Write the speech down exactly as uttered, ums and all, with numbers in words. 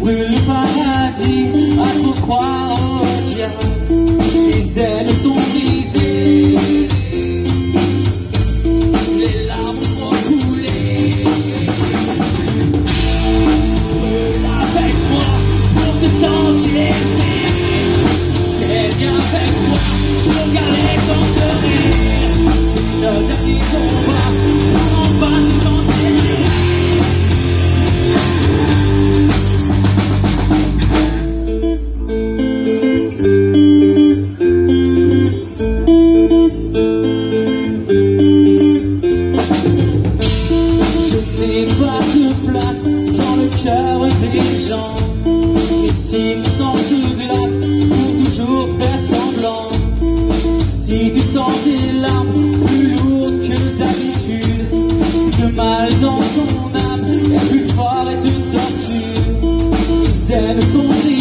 brûle le paradis à trop croire en Dieu. Les ailes sont brisées, les larmes vont couler. Brûle avec moi pour te sentir aimé. Saigne avec moi pour garder ton sourire. C'est notre dernier combat pour en passer sans tirer. Dans son âme, la plus forte est une torture. Ses ailes sont